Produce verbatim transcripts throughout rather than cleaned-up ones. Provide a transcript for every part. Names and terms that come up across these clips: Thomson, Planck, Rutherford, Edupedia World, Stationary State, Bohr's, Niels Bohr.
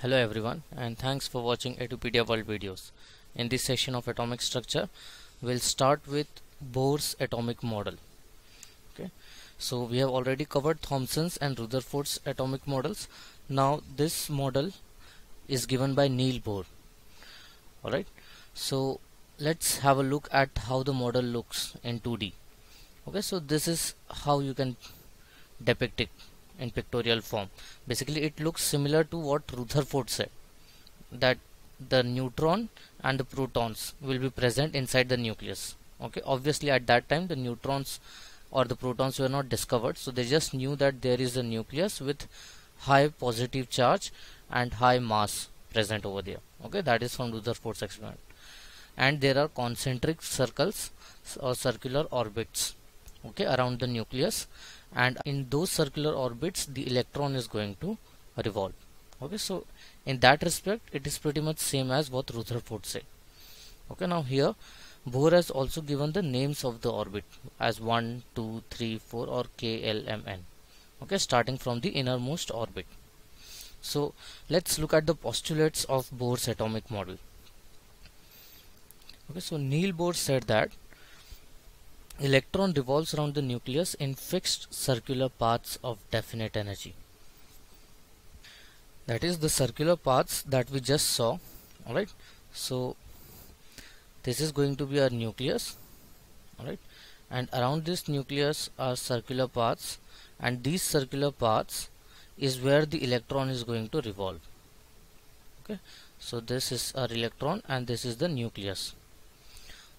Hello everyone, and thanks for watching Edupedia World videos. In this session of atomic structure, we'll start with Bohr's atomic model. Okay, so we have already covered Thomson's and Rutherford's atomic models. Now this model is given by Niels Bohr. All right, so let's have a look at how the model looks in two D. Okay, so this is how you can depict it in pictorial form. Basically it looks similar to what Rutherford said, that the neutron and the protons will be present inside the nucleus. Okay, obviously at that time the neutrons or the protons were not discovered, so they just knew that there is a nucleus with high positive charge and high mass present over there. Okay, that is from Rutherford's experiment. And there are concentric circles or circular orbits, okay, around the nucleus, and in those circular orbits the electron is going to revolve. Okay, so in that respect it is pretty much same as what Rutherford said. Okay, now here Bohr has also given the names of the orbit as one, two, three, four or K L M N, okay, starting from the innermost orbit. So let's look at the postulates of Bohr's atomic model. Okay, so Niels Bohr said that electron revolves around the nucleus in fixed circular paths of definite energy. That is the circular paths that we just saw. Alright, so this is going to be our nucleus. Alright, and around this nucleus are circular paths, and these circular paths is where the electron is going to revolve. Okay, so this is our electron and this is the nucleus.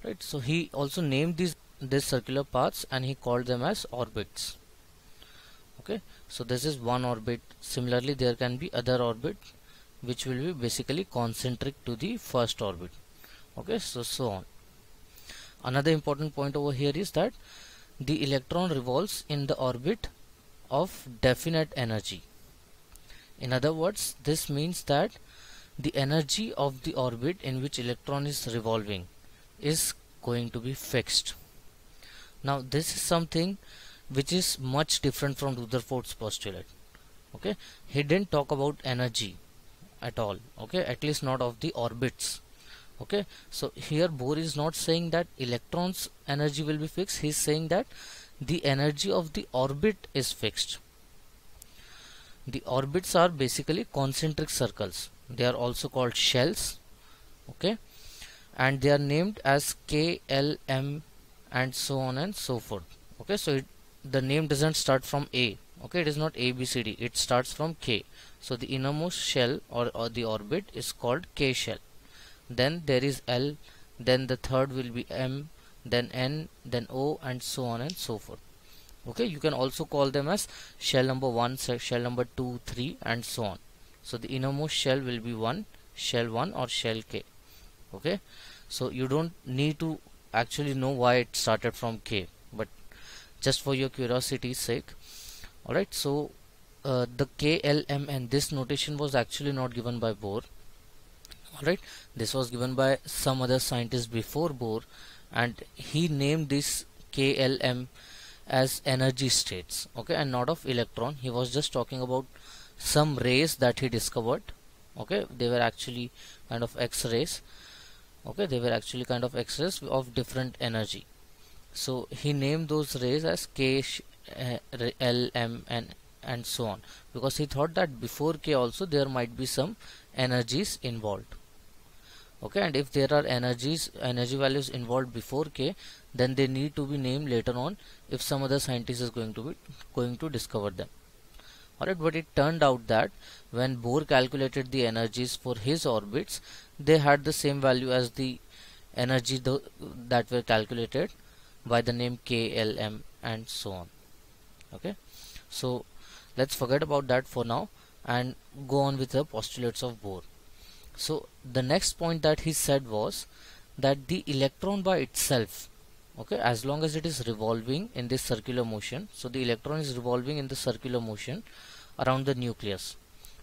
Right, so he also named these these circular paths and he called them as orbits. Okay, so this is one orbit. Similarly there can be other orbit which will be basically concentric to the first orbit. Okay, so so on. Another important point over here is that the electron revolves in the orbit of definite energy. In other words, this means that the energy of the orbit in which electron is revolving is going to be fixed. Now this is something which is much different from Rutherford's postulate. Okay, he didn't talk about energy at all. Okay, at least not of the orbits. Okay, so here Bohr is not saying that electrons' energy will be fixed. He is saying that the energy of the orbit is fixed. The orbits are basically concentric circles. They are also called shells. Okay, and they are named as K, L, M, and so on and so forth. Okay, so it, the name doesn't start from A. Okay, it is not A, B, C, D. It starts from K. So the innermost shell or, or the orbit is called K shell. Then there is L, then the third will be M, then N, then O, and so on and so forth. Okay, you can also call them as shell number one, shell number two, three, and so on. So the innermost shell will be one, shell one or shell K. Okay, so you don't need to actually know why it started from K, but just for your curiosity's sake. Alright, so uh, the K L M N, this notation was actually not given by Bohr. Alright, this was given by some other scientist before Bohr, and he named this K L M as energy states, okay, and not of electron. He was just talking about some rays that he discovered. Okay, they were actually kind of X-rays. Okay, they were actually kind of X-rays of different energy. So he named those rays as K, L, M, and, and so on, because he thought that before K also there might be some energies involved. Okay, and if there are energies, energy values involved before K, then they need to be named later on if some other scientist is going to be going to discover them. Alright, but it turned out that when Bohr calculated the energies for his orbits, they had the same value as the energy th that were calculated by the name K, L, M, and so on. Okay, so let's forget about that for now and go on with the postulates of Bohr. So the next point that he said was that the electron by itself, okay, as long as it is revolving in this circular motion, so the electron is revolving in the circular motion around the nucleus.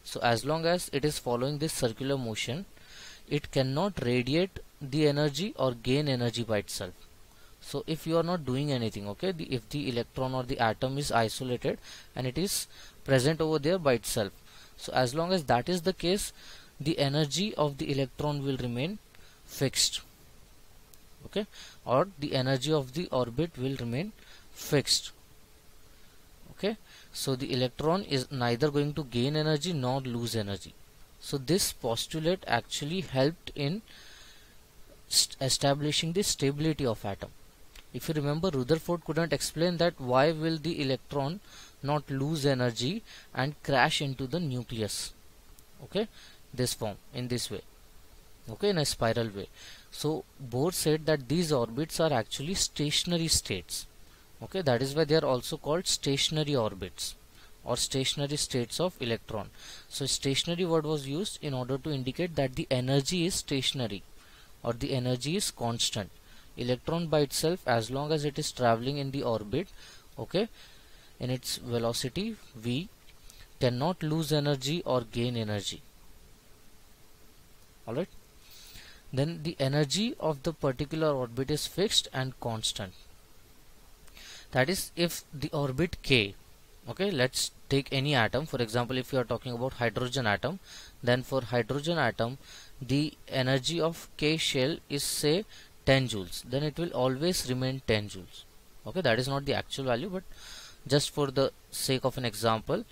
So as long as it is following this circular motion, it cannot radiate the energy or gain energy by itself. So if you are not doing anything, okay, the, if the electron or the atom is isolated and it is present over there by itself, So as long as that is the case, the energy of the electron will remain fixed, okay, or the energy of the orbit will remain fixed, okay. So the electron is neither going to gain energy nor lose energy. So this postulate actually helped in establishing the stability of atom. If you remember, Rutherford couldn't explain that why will the electron not lose energy and crash into the nucleus, okay, this form in this way, okay, in a spiral way. So Bohr said that these orbits are actually stationary states, okay, that is why they are also called stationary orbits or stationary states of electron. So stationary word was used in order to indicate that the energy is stationary or the energy is constant. Electron by itself, as long as it is traveling in the orbit, okay, in its velocity v, cannot lose energy or gain energy. Alright. Then the energy of the particular orbit is fixed and constant. That is, if the orbit K, okay, let's take any atom. For example, if you are talking about hydrogen atom, then for hydrogen atom, the energy of K shell is say ten joules. Then it will always remain ten joules. Okay, that is not the actual value, but just for the sake of an example.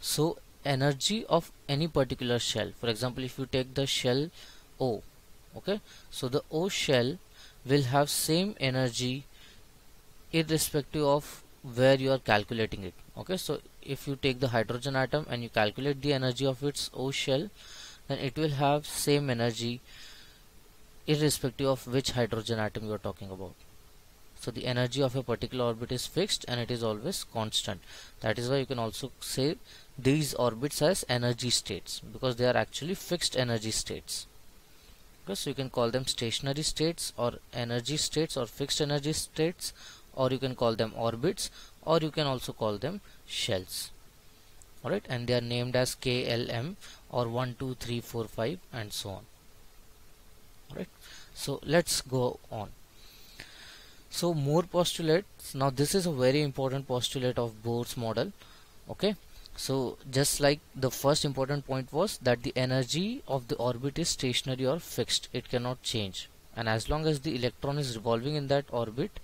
So energy of any particular shell, for example, if you take the shell O, okay, so the O shell will have same energy irrespective of where you are calculating it, okay. So if you take the hydrogen atom and you calculate the energy of its O shell, then it will have same energy irrespective of which hydrogen atom you are talking about. So the energy of a particular orbit is fixed and it is always constant. That is why you can also say these orbits as energy states, because they are actually fixed energy states. Okay, so you can call them stationary states or energy states or fixed energy states, or you can call them orbits, or you can also call them shells. Alright, and they are named as K, L, M or one, two, three, four, five and so on. Alright, so let's go on. So more postulates. Now this is a very important postulate of Bohr's model, okay. So just like the first important point was that the energy of the orbit is stationary or fixed, it cannot change, and as long as the electron is revolving in that orbit,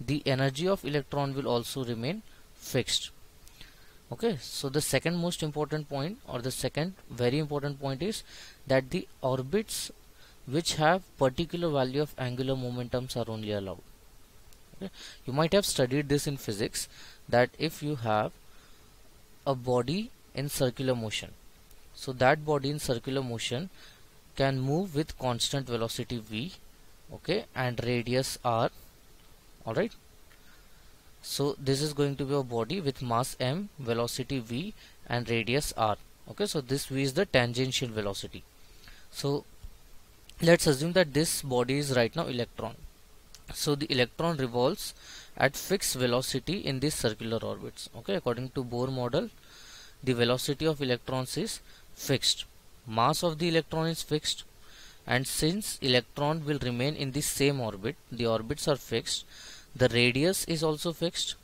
the energy of electron will also remain fixed, okay. So the second most important point, or the second very important point, is that the orbits which have particular value of angular momentums are only allowed. Okay. You might have studied this in physics, that if you have a body in circular motion, so that body in circular motion can move with constant velocity v, okay, and radius r. Alright, so this is going to be a body with mass m, velocity v and radius r, okay. So this v is the tangential velocity. So let's assume that this body is right now electron. So the electron revolves at fixed velocity in these circular orbits, okay. According to Bohr model, the velocity of electrons is fixed, mass of the electron is fixed, and since electron will remain in the same orbit, the orbits are fixed, the radius is also fixed,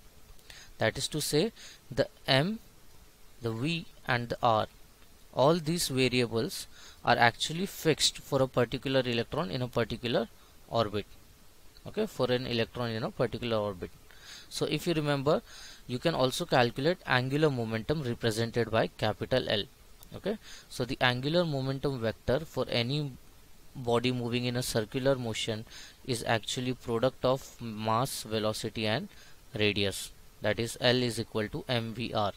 that is to say the m, the v and the r, all these variables are actually fixed for a particular electron in a particular orbit, okay, for an electron in a particular orbit. So if you remember, you can also calculate angular momentum represented by capital L, okay. So the angular momentum vector for any body moving in a circular motion is actually product of mass, velocity and radius, that is L is equal to m v r.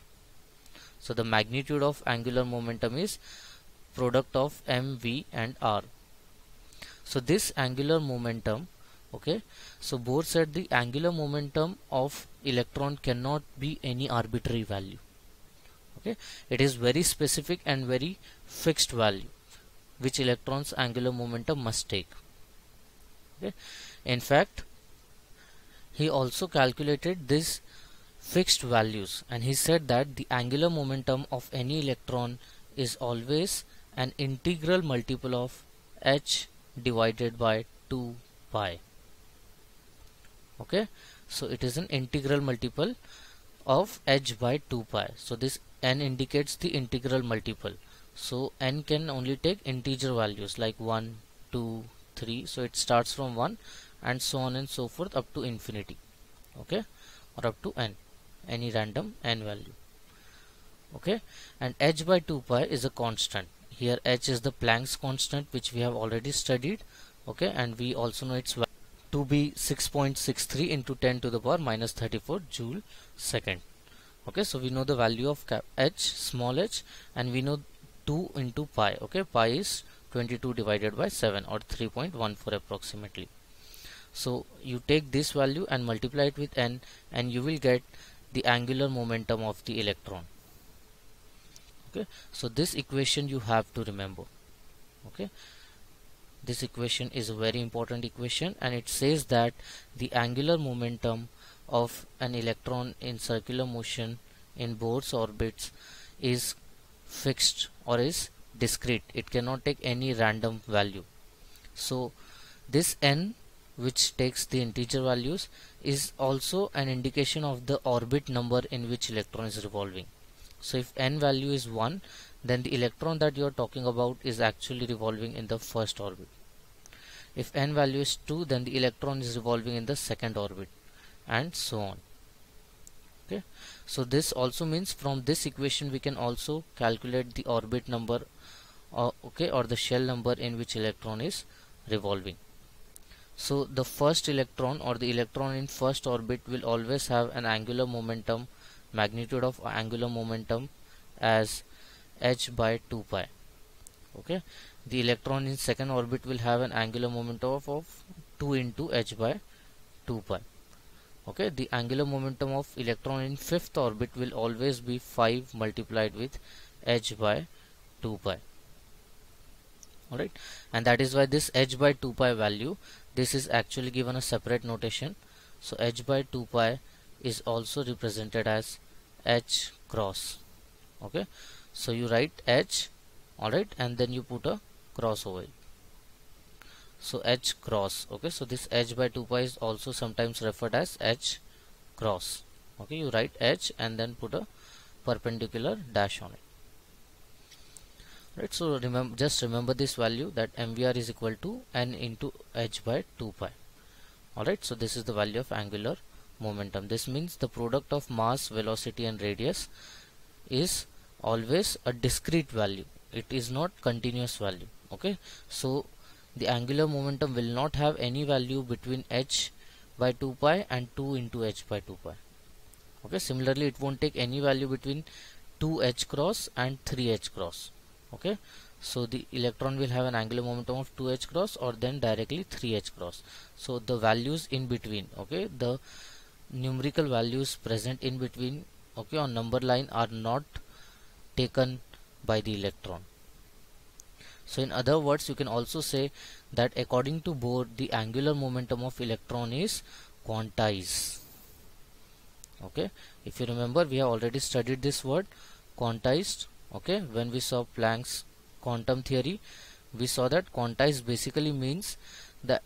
So the magnitude of angular momentum is product of m, v and r. So this angular momentum, okay, so Bohr said the angular momentum of electron cannot be any arbitrary value, okay, it is very specific and very fixed value which electron's angular momentum must take, okay. In fact, he also calculated this fixed values and he said that the angular momentum of any electron is always an integral multiple of h divided by two pi, okay. So it is an integral multiple of h by two pi. So this n indicates the integral multiple. So n can only take integer values like one, two, three. So it starts from one and so on and so forth up to infinity, okay, or up to n, any random n value, okay. And h by two pi is a constant. Here h is the Planck's constant, which we have already studied, okay, and we also know its value to be six point six three into ten to the power minus thirty-four joule second. Okay, so we know the value of cap h, small h, and we know two into pi. Okay, pi is twenty-two divided by seven or three point one four approximately. So you take this value and multiply it with n, and you will get the angular momentum of the electron. Okay, so this equation you have to remember. Okay, this equation is a very important equation, and it says that the angular momentum of an electron in circular motion in Bohr's orbits is fixed or is discrete. It cannot take any random value. So this n, which takes the integer values, is also an indication of the orbit number in which electron is revolving. So if n value is one, then the electron that you are talking about is actually revolving in the first orbit. If n value is two, then the electron is revolving in the second orbit, and so on. Okay, so this also means from this equation we can also calculate the orbit number, uh, okay, or the shell number in which electron is revolving. So the first electron or the electron in first orbit will always have an angular momentum, magnitude of angular momentum as h by two pi. Okay, the electron in second orbit will have an angular momentum of, of two into h by two pi. Okay, the angular momentum of electron in fifth orbit will always be five multiplied with h by two pi. Alright, and that is why this h by two pi value, this is actually given a separate notation. So h by two pi is also represented as h cross. Okay, so you write h, alright, and then you put a cross over it. So h cross. Okay, so this h by two pi is also sometimes referred as h cross. Okay, you write h and then put a perpendicular dash on it. Right, so remember, just remember this value, that M V R is equal to n into h by two pi. Alright, so this is the value of angular momentum. This means the product of mass, velocity and radius is always a discrete value. It is not continuous value. Okay, so the angular momentum will not have any value between h by two pi and two into h by two pi. Okay, similarly it won't take any value between two h cross and three h cross. Okay, so the electron will have an angular momentum of two h cross or then directly three h cross. So the values in between, okay, the numerical values present in between, okay, on number line are not taken by the electron. So in other words, you can also say that according to Bohr, the angular momentum of electron is quantized. Okay, if you remember, we have already studied this word quantized. Okay, when we saw Planck's quantum theory, we saw that quantized basically means that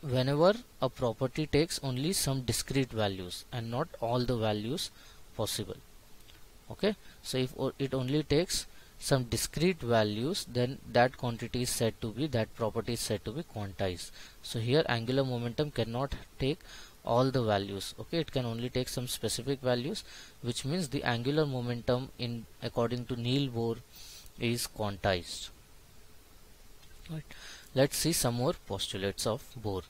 whenever a property takes only some discrete values and not all the values possible. Okay, so if it only takes some discrete values, then that quantity is said to be, that property is said to be quantized. So here angular momentum cannot take all the values. Okay, it can only take some specific values, which means the angular momentum in according to Niels Bohr is quantized. Right. Let's see some more postulates of Bohr.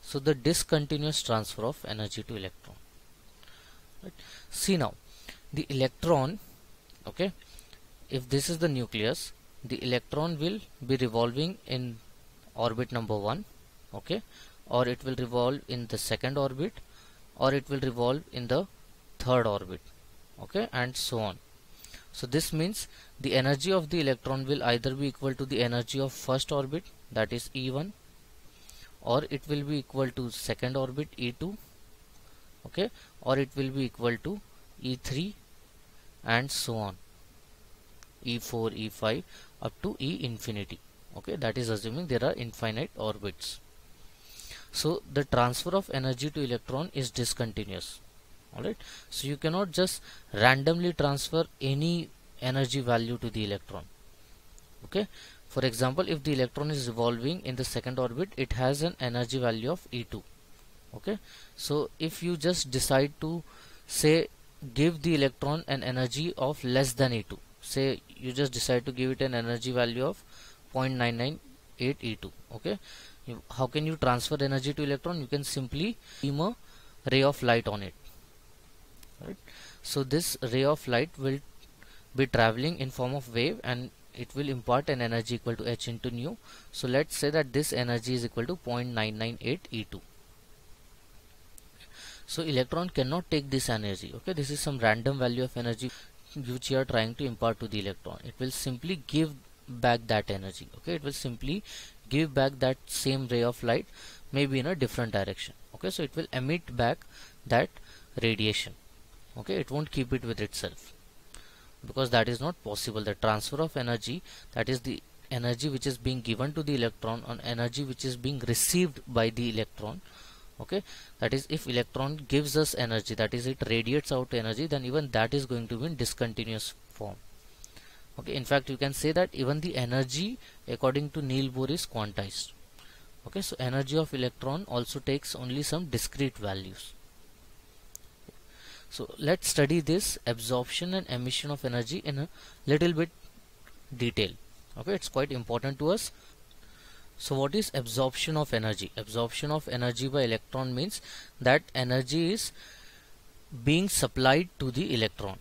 So the discontinuous transfer of energy to electron. Right. See now, the electron, okay, if this is the nucleus, the electron will be revolving in orbit number one, okay, or it will revolve in the second orbit, or it will revolve in the third orbit, okay, and so on. So this means the energy of the electron will either be equal to the energy of first orbit, that is E one, or it will be equal to second orbit, E two, okay, or it will be equal to E three, and so on, E four, E five up to E infinity. Okay, that is assuming there are infinite orbits. So the transfer of energy to electron is discontinuous. All right, so you cannot just randomly transfer any energy value to the electron. Okay, for example, if the electron is revolving in the second orbit, it has an energy value of E two. Okay, so if you just decide to say give the electron an energy of less than E two, say you just decide to give it an energy value of zero point nine nine eight E two. Okay, you, how can you transfer energy to electron? You can simply beam a ray of light on it. Right, so this ray of light will be traveling in form of wave and it will impart an energy equal to h into nu. So let's say that this energy is equal to zero point nine nine eight E two. So electron cannot take this energy. Okay, this is some random value of energy which you are trying to impart to the electron. It will simply give back that energy. Okay, it will simply give back that same ray of light, maybe in a different direction. Okay, so it will emit back that radiation. Okay, it won't keep it with itself, because that is not possible. The transfer of energy, that is the energy which is being given to the electron on energy which is being received by the electron. Okay, that is, if electron gives us energy, that is, it radiates out energy, then even that is going to be in discontinuous form. Okay, in fact, you can say that even the energy, according to Niels Bohr, is quantized. Okay, so energy of electron also takes only some discrete values. So let's study this absorption and emission of energy in a little bit detail. Okay, it's quite important to us. So what is absorption of energy? Absorption of energy by electron means that energy is being supplied to the electron.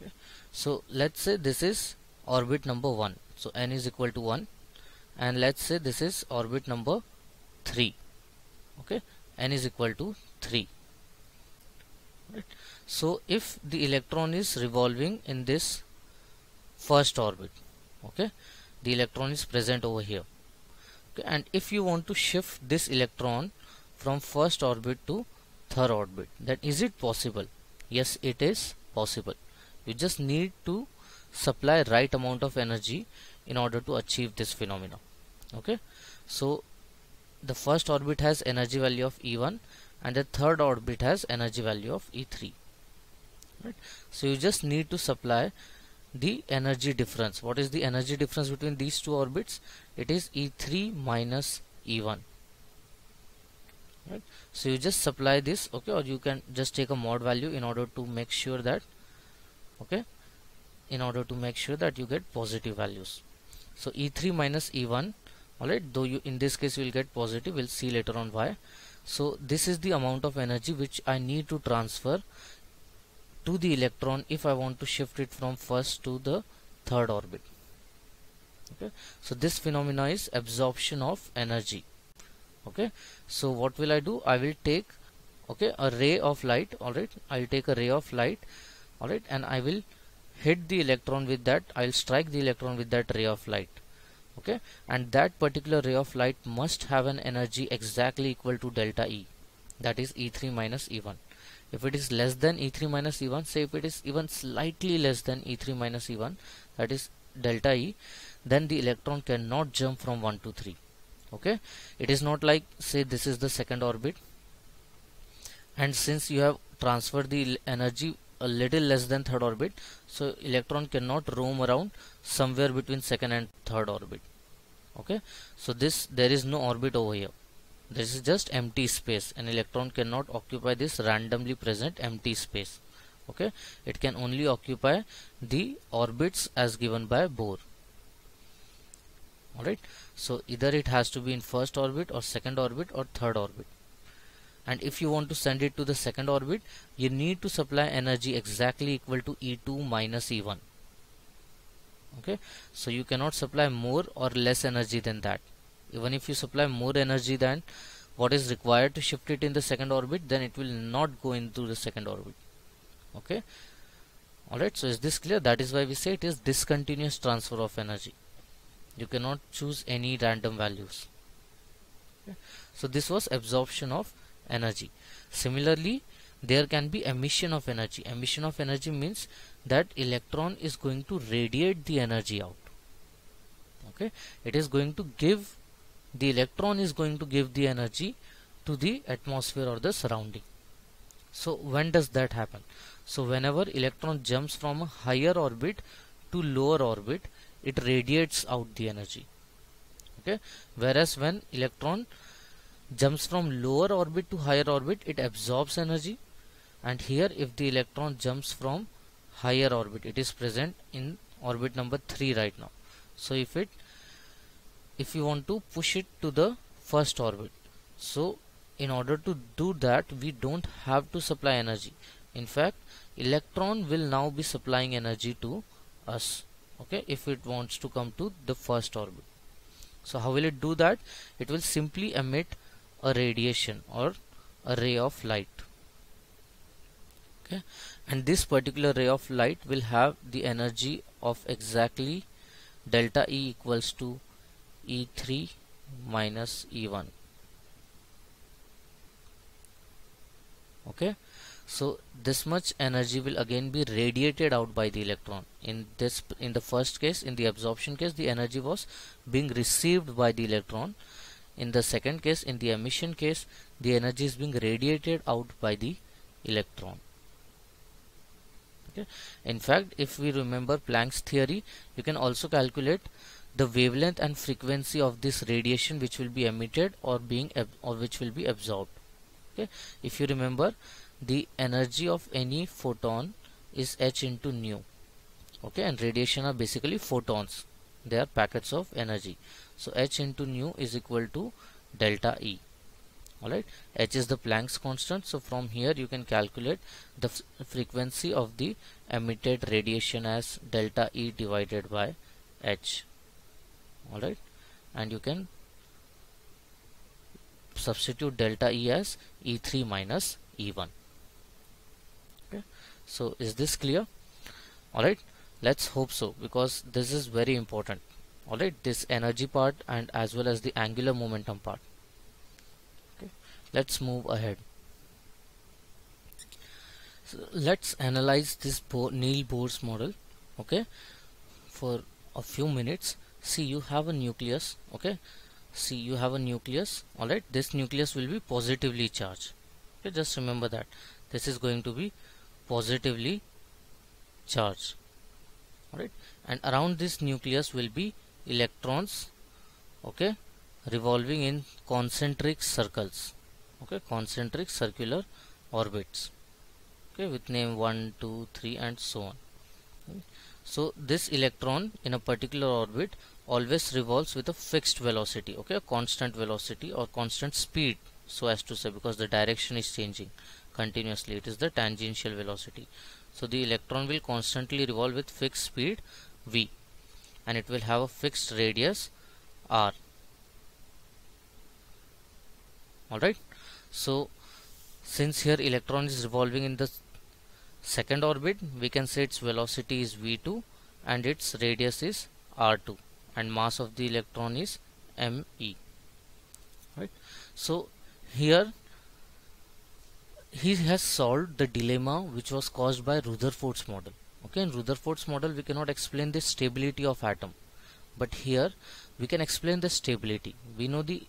Okay. So let's say this is orbit number one. So n is equal to one, and let's say this is orbit number three. Okay, n is equal to three. Right. So if the electron is revolving in this first orbit, okay, the electron is present over here, okay, and if you want to shift this electron from first orbit to third orbit, then is it possible? Yes, it is possible. You just need to supply right amount of energy in order to achieve this phenomena. Okay, so the first orbit has energy value of E one, and the third orbit has energy value of E three. Right? So you just need to supply the energy difference. What is the energy difference between these two orbits? It is E three minus E one. Right? So you just supply this, okay, or you can just take a mod value in order to make sure that, okay, in order to make sure that you get positive values. So E three minus E one, alright, though you in this case you will get positive, we'll see later on why. So this is the amount of energy which I need to transfer to the electron if I want to shift it from first to the third orbit. Okay, so this phenomena is absorption of energy. Okay, so what will I do? I will take, okay, a ray of light. All right, I will take a ray of light. All right, and I will hit the electron with that. I will strike the electron with that ray of light. Okay, and that particular ray of light must have an energy exactly equal to delta E, that is E three minus E one. If it is less than E three minus E one, say if it is even slightly less than E three minus E one, that is delta E, then the electron cannot jump from one to three. Okay, it is not like, say, this is the second orbit, and since you have transferred the energy a little less than third orbit, so electron cannot roam around somewhere between second and third orbit. Okay, so this, there is no orbit over here. This is just empty space, and electron cannot occupy this randomly present empty space. Okay, it can only occupy the orbits as given by Bohr. Alright, so either it has to be in first orbit or second orbit or third orbit. And if you want to send it to the second orbit, you need to supply energy exactly equal to E two minus E one. Okay, so you cannot supply more or less energy than that. Even if you supply more energy than what is required to shift it in the second orbit, then it will not go into the second orbit. Okay, alright, so is this clear? That is why we say it is discontinuous transfer of energy. You cannot choose any random values. Okay. So this was absorption of energy. Similarly, there can be emission of energy. Emission of energy means that electron is going to radiate the energy out. Okay, it is going to give, the electron is going to give the energy to the atmosphere or the surrounding. So when does that happen? So whenever electron jumps from a higher orbit to lower orbit, it radiates out the energy. Okay, whereas when electron jumps from lower orbit to higher orbit, it absorbs energy, and here if the electron jumps from higher orbit, it is present in orbit number three right now. So if it if you want to push it to the first orbit, so in order to do that, we don't have to supply energy. In fact, electron will now be supplying energy to us, okay, if it wants to come to the first orbit. So how will it do that? It will simply emit a radiation or a ray of light, okay, and this particular ray of light will have the energy of exactly delta E equals to E three minus E one. Okay, so this much energy will again be radiated out by the electron. In this, in the first case, in the absorption case, the energy was being received by the electron. In the second case, in the emission case, the energy is being radiated out by the electron. Okay. In fact, if we remember Planck's theory, you can also calculate the wavelength and frequency of this radiation which will be emitted or being or which will be absorbed. Okay. If you remember, the energy of any photon is h into nu. Okay, and radiation are basically photons. They are packets of energy. So h into nu is equal to delta E. Alright, h is the Planck's constant. So from here you can calculate the frequency of the emitted radiation as delta E divided by h. Alright, and you can substitute delta E as E three minus E one. Okay, so is this clear? Alright, let's hope so, because this is very important. Alright, this energy part and as well as the angular momentum part. Okay, let's move ahead. So let's analyze this Bohr, Niels Bohr's model, okay, for a few minutes. See, you have a nucleus, okay. See, you have a nucleus, alright. This nucleus will be positively charged. Okay, just remember that. This is going to be positively charged, alright. And around this nucleus will be electrons, okay, revolving in concentric circles, okay, concentric circular orbits, okay, with name one, two, three, and so on. Okay. So this electron in a particular orbit always revolves with a fixed velocity, okay, a constant velocity or constant speed, so as to say, because the direction is changing continuously. It is the tangential velocity. So the electron will constantly revolve with fixed speed v, and it will have a fixed radius r. Alright, so since here electron is revolving in the second orbit, we can say its velocity is v two and its radius is r two, and mass of the electron is m e. Right, so here he has solved the dilemma which was caused by Rutherford's model. Okay, in Rutherford's model we cannot explain the stability of atom, but here we can explain the stability. We know the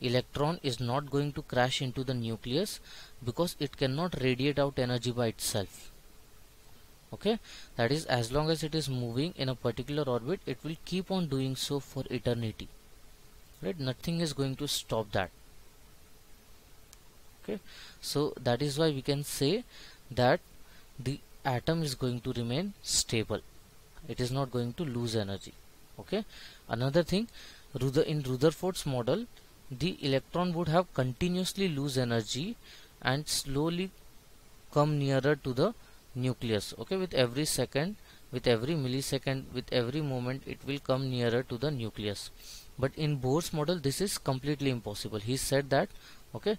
electron is not going to crash into the nucleus because it cannot radiate out energy by itself. Okay, that is, as long as it is moving in a particular orbit, it will keep on doing so for eternity. Right, nothing is going to stop that. Okay, so that is why we can say that the atom is going to remain stable. It is not going to lose energy. Okay, another thing, in Rutherford's model, the electron would have continuously lose energy and slowly come nearer to the nucleus. Okay, with every second, with every millisecond, with every moment, it will come nearer to the nucleus. But in Bohr's model, this is completely impossible. He said that, okay,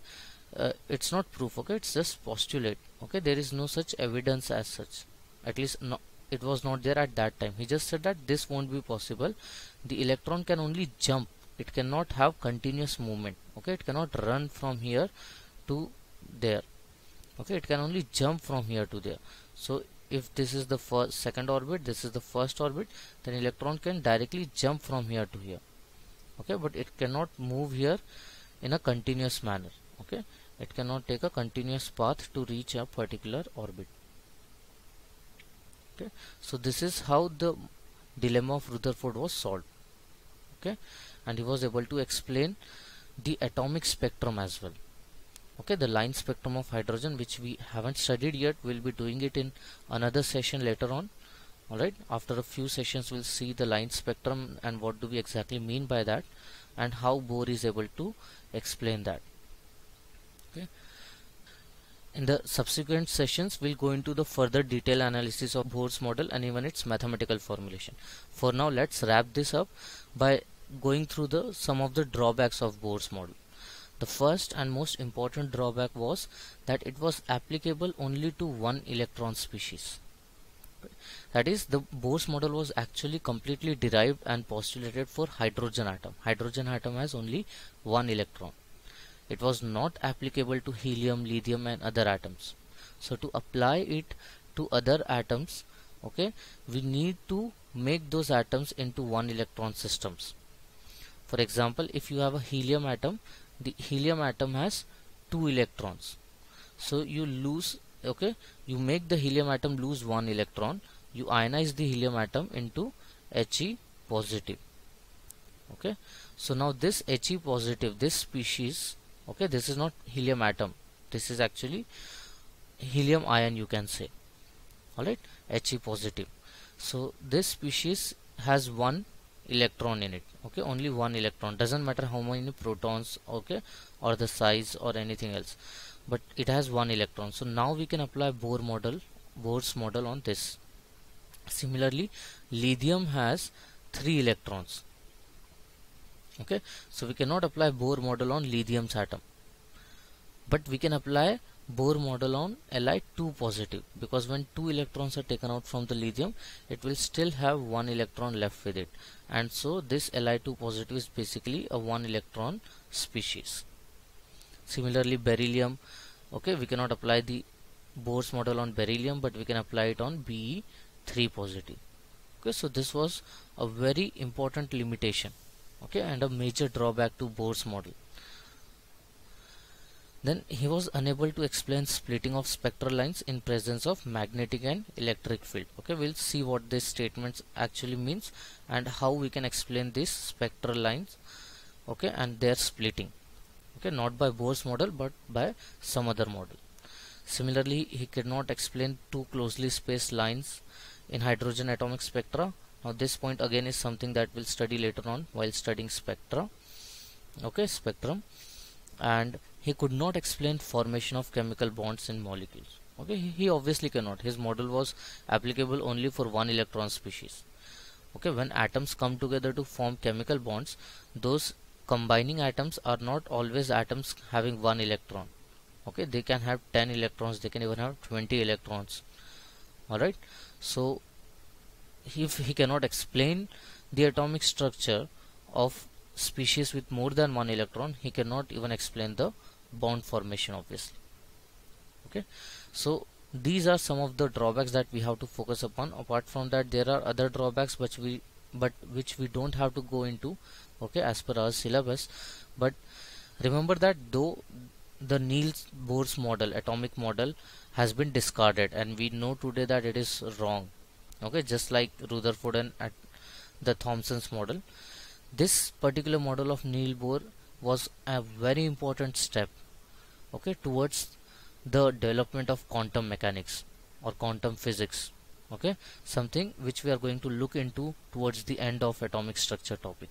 uh, it's not proof, okay, it's just postulate. Okay, there is no such evidence as such. At least no, it was not there at that time. He just said that this won't be possible. The electron can only jump. It cannot have continuous movement. Okay, it cannot run from here to there. Okay, it can only jump from here to there. So if this is the first, second orbit, this is the first orbit, then electron can directly jump from here to here. Okay, but it cannot move here in a continuous manner. Okay, It cannot take a continuous path to reach a particular orbit. Okay, so this is how the dilemma of Rutherford was solved. Okay, and he was able to explain the atomic spectrum as well. Okay, the line spectrum of hydrogen, which we haven't studied yet, we'll be doing it in another session later on. Alright, after a few sessions we'll see the line spectrum and what do we exactly mean by that, and how Bohr is able to explain that. Okay. In the subsequent sessions we'll go into the further detailed analysis of Bohr's model and even its mathematical formulation. For now, let's wrap this up by going through the some of the drawbacks of Bohr's model. The first and most important drawback was that it was applicable only to one electron species. That is, the Bohr's model was actually completely derived and postulated for hydrogen atom. Hydrogen atom has only one electron. It was not applicable to helium, lithium and other atoms. So to apply it to other atoms, okay, we need to make those atoms into one electron systems. For example, if you have a helium atom, the helium atom has two electrons. So you lose, okay, you make the helium atom lose one electron. You ionize the helium atom into He positive. Okay, so now this He positive, this species, okay, this is not helium atom, this is actually helium ion, you can say. Alright, He positive. So this species has one electron in it. Okay, only one electron, doesn't matter how many protons, okay, or the size or anything else, but it has one electron. So now we can apply Bohr model, Bohr's model on this. Similarly, lithium has three electrons. Okay, so we cannot apply Bohr model on lithium's atom, but we can apply Bohr model on Li two positive, because when two electrons are taken out from the lithium, it will still have one electron left with it, and so this Li two positive is basically a one electron species. Similarly, beryllium, okay, we cannot apply the Bohr's model on beryllium, but we can apply it on Be three positive. Okay, so this was a very important limitation, okay, and a major drawback to Bohr's model. Then he was unable to explain splitting of spectral lines in presence of magnetic and electric field. Okay, we'll see what this statement actually means and how we can explain these spectral lines, okay, and their splitting. Okay, not by Bohr's model but by some other model. Similarly, he could not explain two closely spaced lines in hydrogen atomic spectra. Now this point again is something that we'll study later on while studying spectra. Okay, spectrum. And he could not explain formation of chemical bonds in molecules. Okay, he obviously cannot. His model was applicable only for one electron species. Okay, when atoms come together to form chemical bonds, those combining atoms are not always atoms having one electron. Okay, they can have ten electrons, they can even have twenty electrons. Alright, so if he cannot explain the atomic structure of species with more than one electron, he cannot even explain the bond formation, obviously. Okay, so these are some of the drawbacks that we have to focus upon. Apart from that, there are other drawbacks which we but which we don't have to go into, okay, as per our syllabus. But remember that though the Niels Bohr's model, atomic model, has been discarded, and we know today that it is wrong. Okay, just like Rutherford and at the Thomson's model, this particular model of Niels Bohr was a very important step, okay, towards the development of quantum mechanics or quantum physics. Okay, something which we are going to look into towards the end of atomic structure topic.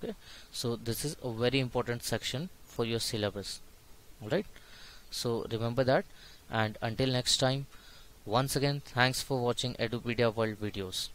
Okay, so this is a very important section for your syllabus. All right, so remember that, and until next time, once again, thanks for watching Edupedia World videos.